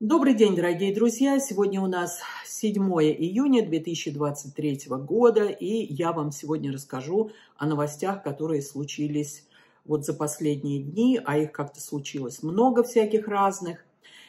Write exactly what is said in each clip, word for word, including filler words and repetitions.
Добрый день, дорогие друзья! Сегодня у нас седьмое июня две тысячи двадцать третьего года, и я вам сегодня расскажу о новостях, которые случились вот за последние дни, а их как-то случилось много всяких разных.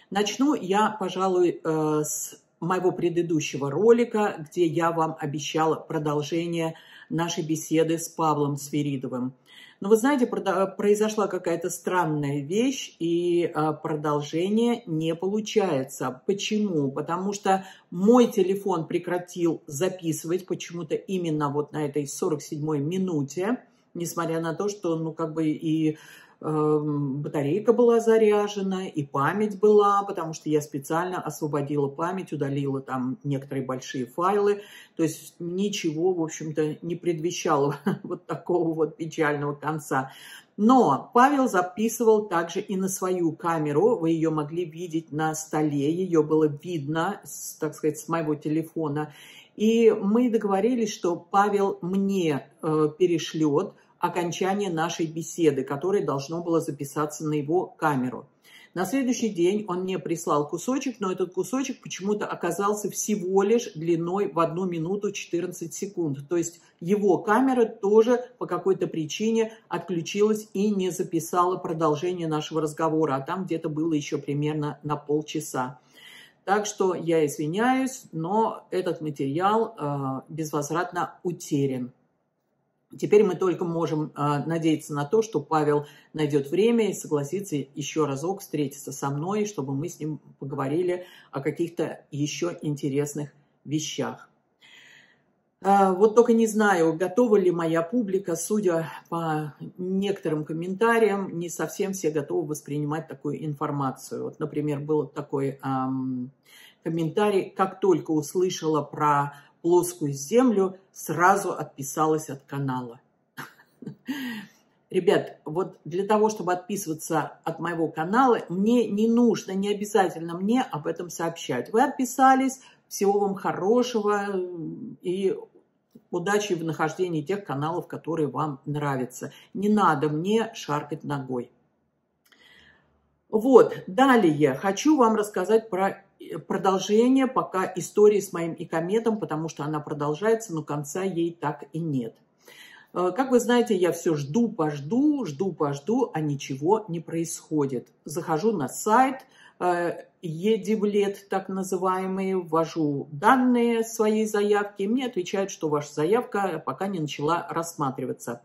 Начну я, пожалуй, с моего предыдущего ролика, где я вам обещала продолжение нашей беседы с Павлом Свиридовым. Но вы знаете, произошла какая-то странная вещь, и продолжение не получается. Почему? Потому что мой телефон прекратил записывать почему-то именно вот на этой сорок седьмой минуте, несмотря на то, что, ну, как бы и э, батарейка была заряжена, и память была, потому что я специально освободила память, удалила там некоторые большие файлы. То есть ничего, в общем-то, не предвещало вот такого вот печального конца. Но Павел записывал также и на свою камеру. Вы ее могли видеть на столе, ее было видно, так сказать, с моего телефона. И мы договорились, что Павел мне э, перешлет окончание нашей беседы, которое должно было записаться на его камеру. На следующий день он мне прислал кусочек, но этот кусочек почему-то оказался всего лишь длиной в одну минуту четырнадцать секунд. То есть его камера тоже по какой-то причине отключилась и не записала продолжение нашего разговора, а там где-то было еще примерно на полчаса. Так что я извиняюсь, но этот материал э, безвозвратно утерян. Теперь мы только можем э, надеяться на то, что Павел найдет время и согласится еще разок встретиться со мной, чтобы мы с ним поговорили о каких-то еще интересных вещах. Э, вот только не знаю, готова ли моя публика, судя по некоторым комментариям, не совсем все готовы воспринимать такую информацию. Вот, например, был такой эм, комментарий: «Как только услышала про плоскую землю, сразу отписалась от канала». Ребят, вот для того, чтобы отписываться от моего канала, мне не нужно, не обязательно мне об этом сообщать. Вы отписались, всего вам хорошего и удачи в нахождении тех каналов, которые вам нравятся. Не надо мне шаркать ногой. Вот, далее хочу вам рассказать про продолжение пока истории с моим икометом, потому что она продолжается, но конца ей так и нет. Как вы знаете, я все жду, пожду, жду, пожду, а ничего не происходит. Захожу на сайт e-Devlet, так называемый, ввожу данные своей заявки, и мне отвечают, что ваша заявка пока не начала рассматриваться.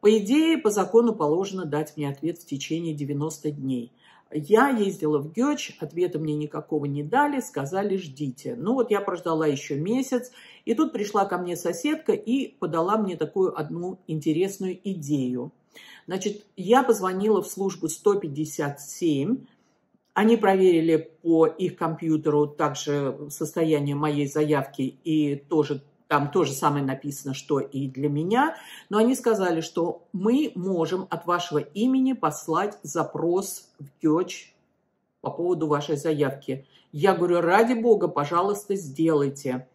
По идее, по закону положено дать мне ответ в течение девяноста дней. Я ездила в Гёч, ответа мне никакого не дали, сказали: ждите. Ну вот я прождала еще месяц, и тут пришла ко мне соседка и подала мне такую одну интересную идею. Значит, я позвонила в службу сто пятьдесят семь, они проверили по их компьютеру также состояние моей заявки, и тоже там то же самое написано, что и для меня, но они сказали, что мы можем от вашего имени послать запрос в Гёч по поводу вашей заявки. Я говорю: ради бога, пожалуйста, сделайте.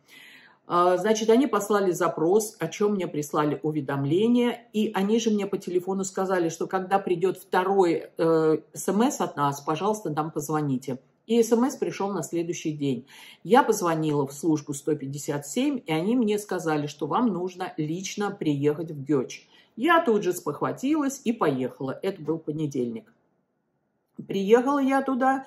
Значит, они послали запрос, о чем мне прислали уведомление, и они же мне по телефону сказали, что когда придет второй э, смс от нас, пожалуйста, нам позвоните. И смс пришел на следующий день. Я позвонила в службу сто пятьдесят семь, и они мне сказали, что вам нужно лично приехать в Гёч. Я тут же спохватилась и поехала. Это был понедельник. Приехала я туда,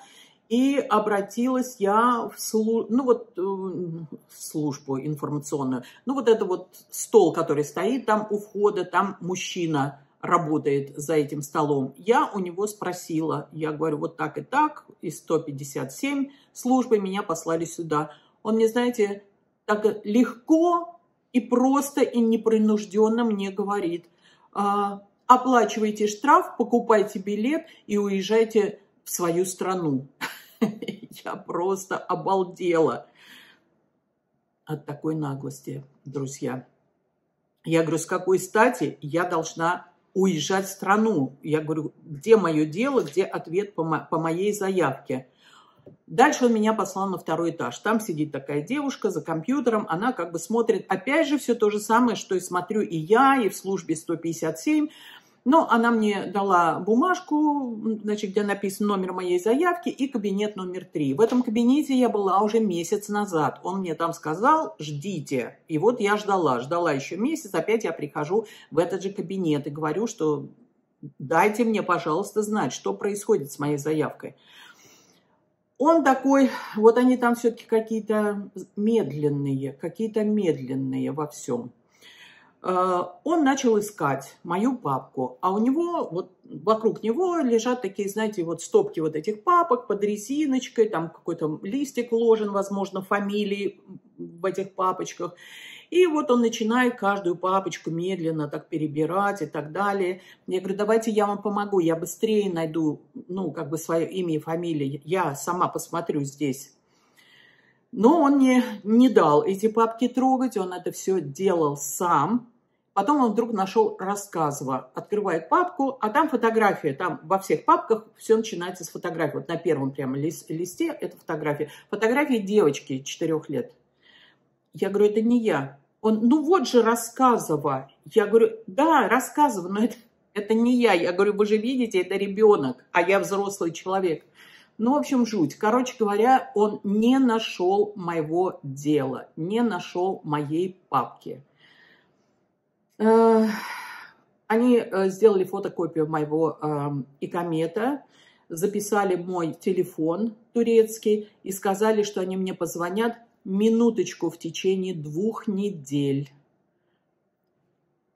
и обратилась я в, слу... ну, вот, в службу информационную. Ну вот это вот стол, который стоит там у входа, там мужчина работает за этим столом. Я у него спросила, я говорю: вот так и так, из сто пятьдесят семь службы меня послали сюда. Он мне, знаете, так легко и просто и непринужденно мне говорит: оплачивайте штраф, покупайте билет и уезжайте в свою страну. Я просто обалдела от такой наглости, друзья. Я говорю: с какой стати я должна уезжать в страну? Я говорю: где мое дело, где ответ по, мо- по моей заявке? Дальше он меня послал на второй этаж. Там сидит такая девушка за компьютером, она как бы смотрит. Опять же все то же самое, что и смотрю и я, и в службе сто пятьдесят семь. Но она мне дала бумажку, значит, где написан номер моей заявки и кабинет номер три. В этом кабинете я была уже месяц назад. Он мне там сказал, ждите. И вот я ждала, ждала еще месяц. Опять я прихожу в этот же кабинет и говорю, что дайте мне, пожалуйста, знать, что происходит с моей заявкой. Он такой, вот они там все-таки какие-то медленные, какие-то медленные во всем. Он начал искать мою папку, а у него, вот вокруг него лежат такие, знаете, вот стопки вот этих папок под резиночкой, там какой-то листик вложен, возможно, фамилии в этих папочках. И вот он начинает каждую папочку медленно так перебирать и так далее. Я говорю, давайте я вам помогу, я быстрее найду, ну, как бы свое имя и фамилию, я сама посмотрю здесь. Но он мне не дал эти папки трогать, он это все делал сам. Потом он вдруг нашел «Рассказывая». Открывает папку, а там фотография. Там во всех папках все начинается с фотографии. Вот на первом прямо листе это фотография. Фотография девочки четырёх лет. Я говорю, это не я. Он, ну вот же «Рассказывая». Я говорю, да, «Рассказывая», но это, это не я. Я говорю, вы же видите, это ребенок, а я взрослый человек. Ну, в общем, жуть. Короче говоря, он не нашел моего дела, не нашел моей папки. Они сделали фотокопию моего икомета, записали мой телефон турецкий и сказали, что они мне позвонят минуточку в течение двух недель.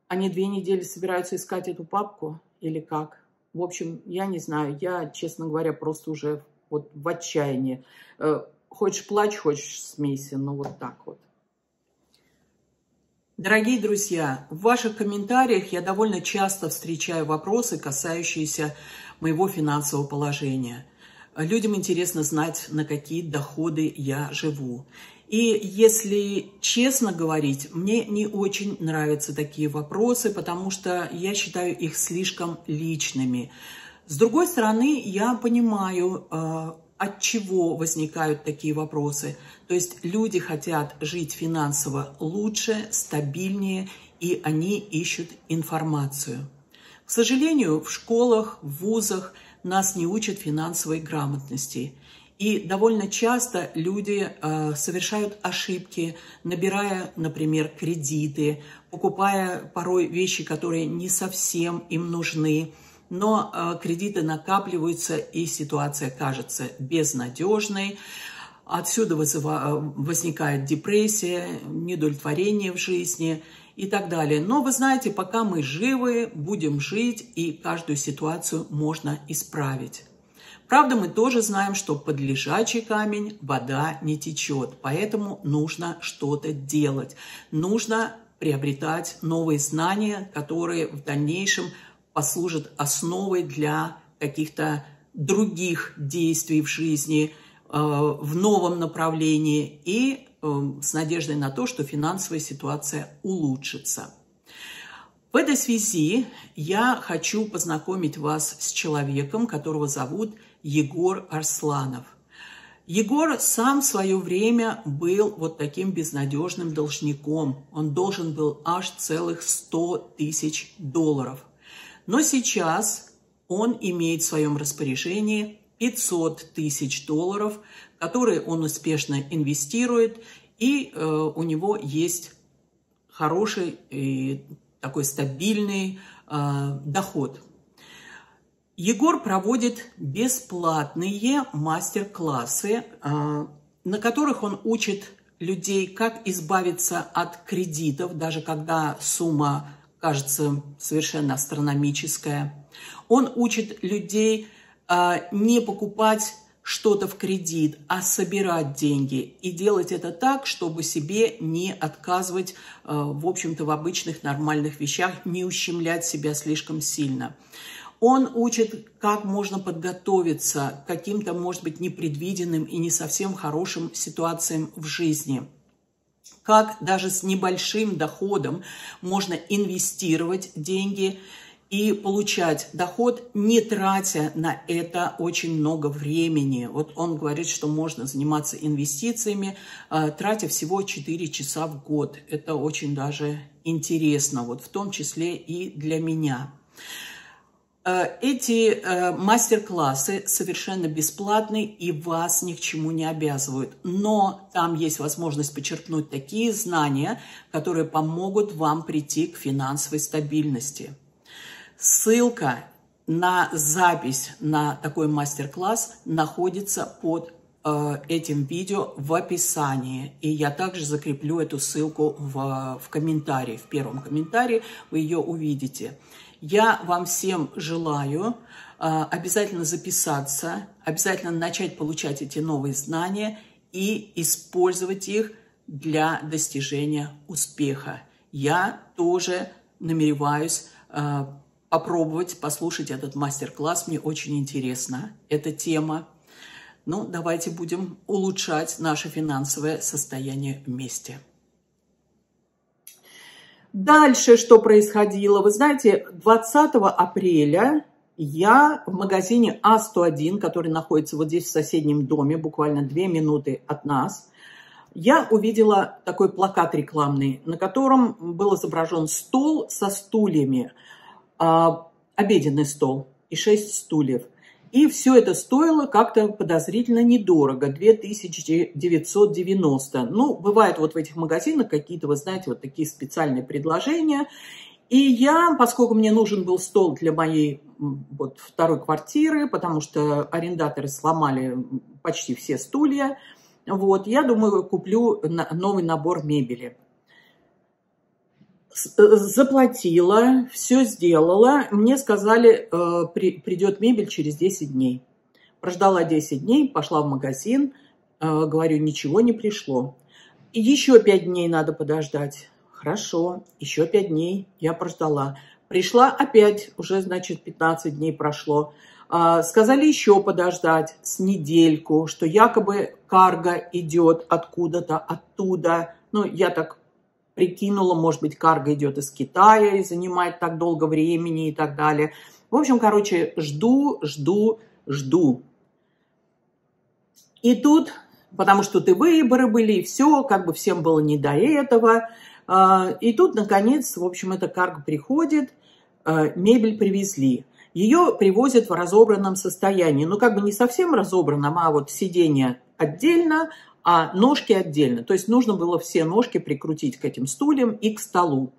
Они две недели собираются искать эту папку или как? В общем, я не знаю, я, честно говоря, просто уже вот в отчаянии. Хочешь плачь, хочешь смейся, но вот так вот. Дорогие друзья, в ваших комментариях я довольно часто встречаю вопросы, касающиеся моего финансового положения. Людям интересно знать, на какие доходы я живу. И если честно говорить, мне не очень нравятся такие вопросы, потому что я считаю их слишком личными. С другой стороны, я понимаю, от чего возникают такие вопросы. То есть люди хотят жить финансово лучше, стабильнее, и они ищут информацию. К сожалению, в школах, в вузах нас не учат финансовой грамотности. И довольно часто люди э, совершают ошибки, набирая, например, кредиты, покупая порой вещи, которые не совсем им нужны. Но э, кредиты накапливаются, и ситуация кажется безнадежной. Отсюда вызыва, возникает депрессия, неудовлетворение в жизни и так далее. Но вы знаете, пока мы живы, будем жить, и каждую ситуацию можно исправить. Правда, мы тоже знаем, что под лежачий камень вода не течет, поэтому нужно что-то делать. Нужно приобретать новые знания, которые в дальнейшем послужат основой для каких-то других действий в жизни, э, в новом направлении и э, с надеждой на то, что финансовая ситуация улучшится. В этой связи я хочу познакомить вас с человеком, которого зовут Егор Арсланов. Егор сам в свое время был вот таким безнадежным должником. Он должен был аж целых сто тысяч долларов. Но сейчас он имеет в своем распоряжении пятьсот тысяч долларов, которые он успешно инвестирует, и э, у него есть хороший э, такой стабильный э, доход. Егор проводит бесплатные мастер-классы, на которых он учит людей, как избавиться от кредитов, даже когда сумма кажется совершенно астрономическая. Он учит людей не покупать что-то в кредит, а собирать деньги и делать это так, чтобы себе не отказывать, в общем-то, в обычных нормальных вещах, не ущемлять себя слишком сильно. Он учит, как можно подготовиться к каким-то, может быть, непредвиденным и не совсем хорошим ситуациям в жизни. Как даже с небольшим доходом можно инвестировать деньги и получать доход, не тратя на это очень много времени. Вот он говорит, что можно заниматься инвестициями, тратя всего четыре часа в год. Это очень даже интересно, вот в том числе и для меня. Эти мастер-классы совершенно бесплатные и вас ни к чему не обязывают. Но там есть возможность почерпнуть такие знания, которые помогут вам прийти к финансовой стабильности. Ссылка на запись на такой мастер-класс находится под этим видео в описании. И я также закреплю эту ссылку в, в комментарии. В первом комментарии вы ее увидите. Я вам всем желаю э, обязательно записаться, обязательно начать получать эти новые знания и использовать их для достижения успеха. Я тоже намереваюсь э, попробовать послушать этот мастер-класс. Мне очень интересна эта тема. Ну, давайте будем улучшать наше финансовое состояние вместе. Дальше что происходило? Вы знаете, двадцатого апреля я в магазине А сто один, который находится вот здесь в соседнем доме, буквально две минуты от нас, я увидела такой плакат рекламный, на котором был изображен стол со стульями, обеденный стол и шесть стульев. И все это стоило как-то подозрительно недорого, две тысячи девятьсот девяносто. Ну, бывают вот в этих магазинах какие-то, вы знаете, вот такие специальные предложения. И я, поскольку мне нужен был стол для моей вот, второй квартиры, потому что арендаторы сломали почти все стулья, вот, я думаю, куплю новый набор мебели. Заплатила, все сделала. Мне сказали, э, при, придет мебель через десять дней. Прождала десять дней, пошла в магазин. Э, говорю, ничего не пришло. И еще пять дней надо подождать. Хорошо, еще пять дней я прождала. Пришла опять, уже, значит, пятнадцать дней прошло. Э, сказали еще подождать с недельку, что якобы карго идет откуда-то, оттуда. Ну, я так прикинула, может быть, карго идет из Китая и занимает так долго времени и так далее. В общем, короче, жду, жду, жду. И тут, потому что тут и выборы были, и все, как бы всем было не до этого. И тут, наконец, в общем, эта карго приходит, мебель привезли. Ее привозят в разобранном состоянии. Ну, как бы не совсем разобранном, а вот сиденье отдельно, а ножки отдельно. То есть нужно было все ножки прикрутить к этим стульям и к столу.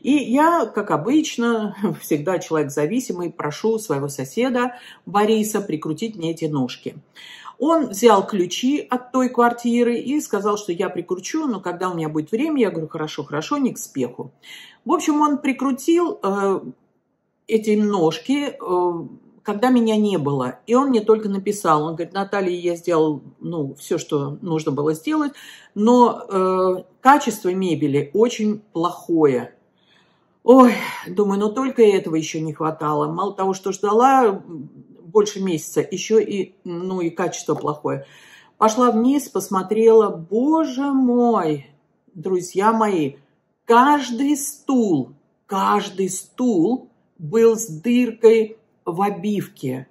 И я, как обычно, всегда человек зависимый, прошу своего соседа Бориса прикрутить мне эти ножки. Он взял ключи от той квартиры и сказал, что я прикручу, но когда у меня будет время, я говорю, хорошо, хорошо, не к спеху. В общем, он прикрутил э, эти ножки, э, когда меня не было, и он мне только написал, он говорит, Наталья, я сделал, ну, все, что нужно было сделать, но э, качество мебели очень плохое. Ой, думаю, ну только этого еще не хватало. Мало того, что ждала больше месяца, еще и, ну, и качество плохое. Пошла вниз, посмотрела, боже мой, друзья мои, каждый стул, каждый стул был с дыркой в обивке.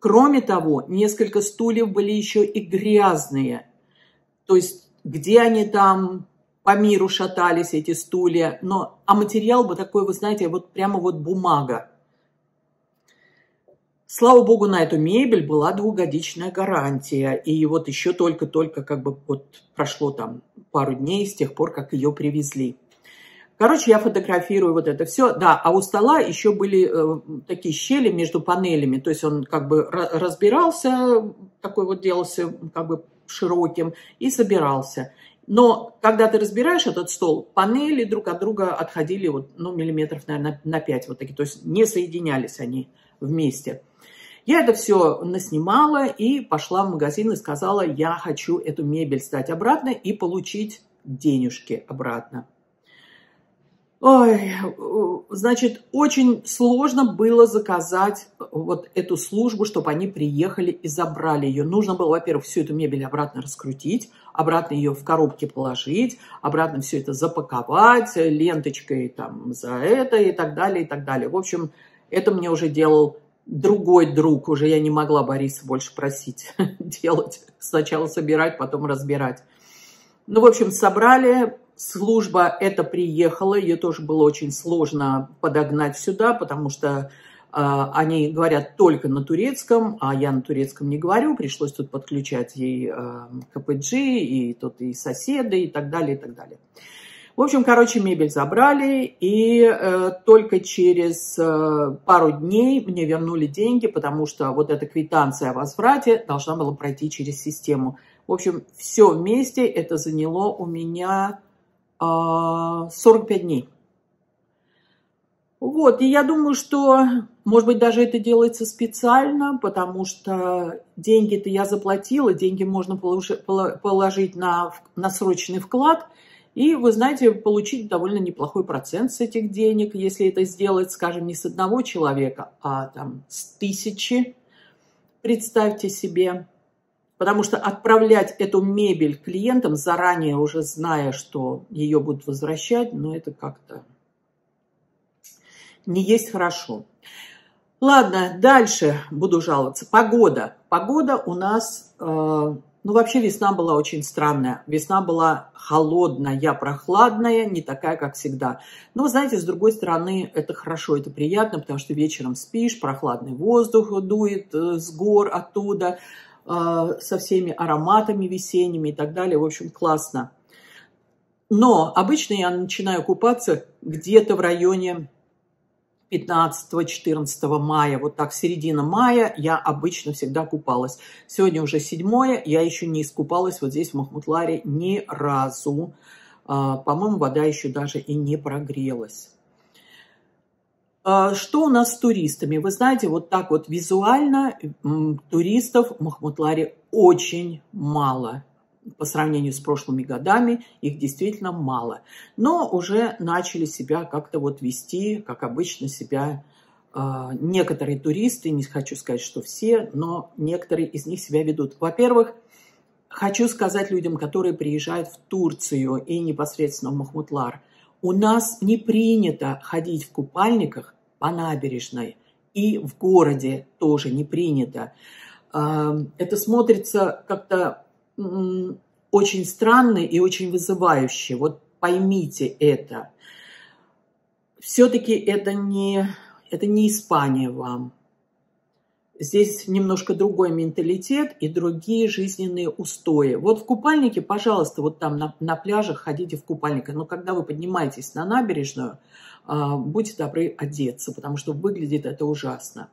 Кроме того, несколько стульев были еще и грязные. То есть, где они там по миру шатались, эти стулья. Но, а материал бы такой, вы знаете, вот прямо вот бумага. Слава богу, на эту мебель была двухгодичная гарантия. И вот еще только-только как бы вот прошло там пару дней с тех пор, как ее привезли. Короче, я фотографирую вот это все. Да, а у стола еще были э, такие щели между панелями. То есть он как бы разбирался, такой вот делался как бы широким и собирался. Но когда ты разбираешь этот стол, панели друг от друга отходили вот, ну, миллиметров, наверное, на пять. Вот такие. То есть не соединялись они вместе. Я это все наснимала и пошла в магазин и сказала, я хочу эту мебель сдать обратно и получить денежки обратно. Ой, значит, очень сложно было заказать вот эту службу, чтобы они приехали и забрали ее. Нужно было, во-первых, всю эту мебель обратно раскрутить, обратно ее в коробке положить, обратно все это запаковать ленточкой там за это и так далее, и так далее. В общем, это мне уже делал другой друг. Уже я не могла Бориса больше просить делать. Сначала собирать, потом разбирать. Ну, в общем, собрали. Служба эта приехала, ее тоже было очень сложно подогнать сюда, потому что Они говорят только на турецком, а я на турецком не говорю. Пришлось тут подключать и ка пэ джи, и тут и соседы, и так далее, и так далее. В общем, короче, мебель забрали, и э, только через э, пару дней мне вернули деньги, потому что вот эта квитанция о возврате должна была пройти через систему. В общем, все вместе это заняло у меня э, сорок пять дней. Вот, и я думаю, что, может быть, даже это делается специально, потому что деньги-то я заплатила, деньги можно положить на, на срочный вклад, и, вы знаете, получить довольно неплохой процент с этих денег, если это сделать, скажем, не с одного человека, а там с тысячи, представьте себе. Потому что отправлять эту мебель клиентам, заранее уже зная, что ее будут возвращать, ну, это как-то... не есть хорошо. Ладно, дальше буду жаловаться. Погода. Погода у нас... Э, ну, вообще весна была очень странная. Весна была холодная, прохладная, не такая, как всегда. Но, знаете, с другой стороны, это хорошо, это приятно, потому что вечером спишь, прохладный воздух дует э, с гор оттуда, э, со всеми ароматами весенними и так далее. В общем, классно. Но обычно я начинаю купаться где-то в районе... пятнадцатого-четырнадцатого мая, вот так, середина мая, я обычно всегда купалась. Сегодня уже седьмое, я еще не искупалась вот здесь в Махмутларе ни разу. По-моему, вода еще даже и не прогрелась. Что у нас с туристами? Вы знаете, вот так вот визуально туристов в Махмутларе очень мало. По сравнению с прошлыми годами их действительно мало. Но уже начали себя как-то вот вести, как обычно себя э, некоторые туристы, не хочу сказать, что все, но некоторые из них себя ведут. Во-первых, хочу сказать людям, которые приезжают в Турцию и непосредственно в Махмутлар, у нас не принято ходить в купальниках по набережной. И в городе тоже не принято. Э, это смотрится как-то... очень странный и очень вызывающий. Вот поймите это. Все-таки это не, это не Испания вам. Здесь немножко другой менталитет и другие жизненные устои. Вот в купальнике, пожалуйста, вот там на, на пляжах ходите в купальнике. Но когда вы поднимаетесь на набережную, будьте добры одеться, потому что выглядит это ужасно.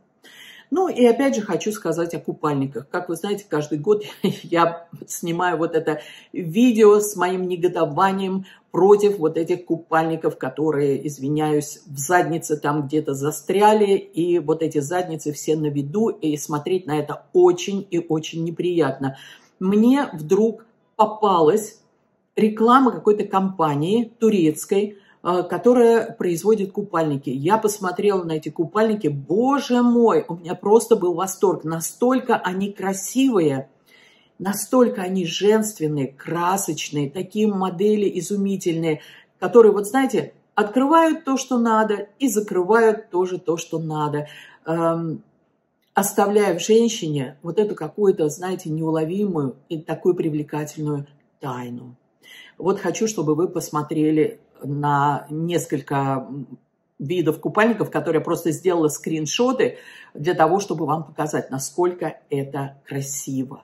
Ну и опять же хочу сказать о купальниках. Как вы знаете, каждый год я снимаю вот это видео с моим негодованием против вот этих купальников, которые, извиняюсь, в заднице там где-то застряли. И вот эти задницы все на виду, и смотреть на это очень и очень неприятно. Мне вдруг попалась реклама какой-то компании турецкой, которая производит купальники. Я посмотрела на эти купальники. Боже мой, у меня просто был восторг. Настолько они красивые, настолько они женственные, красочные, такие модели изумительные, которые, вот знаете, открывают то, что надо, и закрывают тоже то, что надо, эм, оставляя в женщине вот эту какую-то, знаете, неуловимую и такую привлекательную тайну. Вот хочу, чтобы вы посмотрели на несколько видов купальников, которые я просто сделала скриншоты для того, чтобы вам показать, насколько это красиво.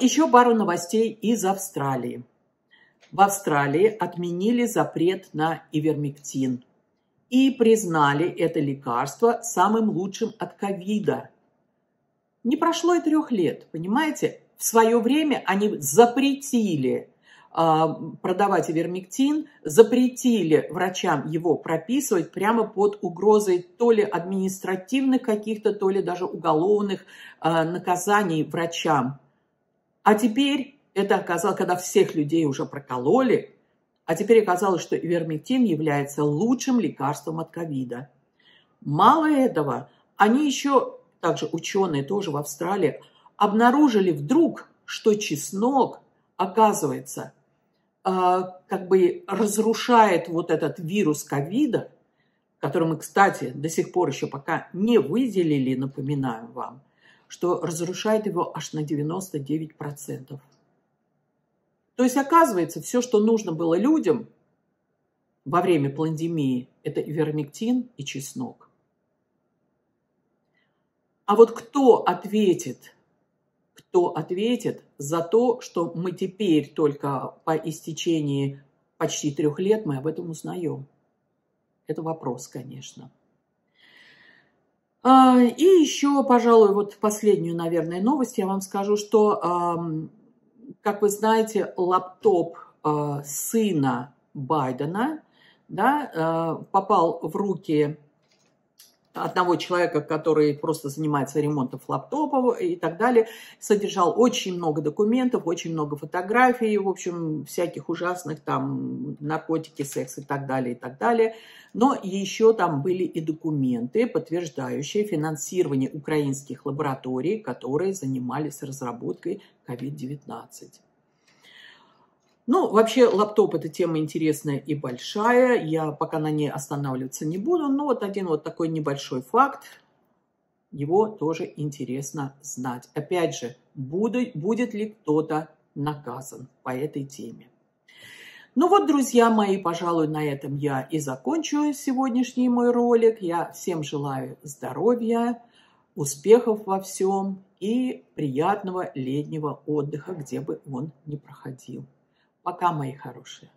еще пару новостей из Австралии. В Австралии отменили запрет на ивермектин и признали это лекарство самым лучшим от ковида. Не прошло и трех лет, понимаете? В свое время они запретили э, продавать ивермектин, запретили врачам его прописывать прямо под угрозой то ли административных каких-то, то ли даже уголовных э, наказаний врачам. А теперь это оказалось, когда всех людей уже прокололи, а теперь оказалось, что ивермектин является лучшим лекарством от ковида. Мало этого, они еще, также ученые тоже в Австралии, обнаружили вдруг, что чеснок, оказывается, как бы разрушает вот этот вирус ковида, который мы, кстати, до сих пор еще пока не выделили, напоминаю вам, что разрушает его аж на девяносто девять процентов. То есть, оказывается, все, что нужно было людям во время пандемии, это ивермектин и чеснок. А вот кто ответит, кто ответит за то, что мы теперь только по истечении почти трех лет мы об этом узнаем? Это вопрос, конечно. И еще, пожалуй, вот последнюю, наверное, новость я вам скажу, что, как вы знаете, лаптоп сына Байдена, да, попал в руки одного человека, который просто занимается ремонтом лаптопов и так далее, содержал очень много документов, очень много фотографий, в общем, всяких ужасных, там, наркотики, секс и так далее, и так далее. Но еще там были и документы, подтверждающие финансирование украинских лабораторий, которые занимались разработкой ковид девятнадцать. Ну, вообще, лаптоп – это тема интересная и большая. Я пока на ней останавливаться не буду. Но вот один вот такой небольшой факт. Его тоже интересно знать. Опять же, будет, будет ли кто-то наказан по этой теме. Ну вот, друзья мои, пожалуй, на этом я и закончу сегодняшний мой ролик. Я всем желаю здоровья, успехов во всем и приятного летнего отдыха, где бы он ни проходил. Пока, мои хорошие.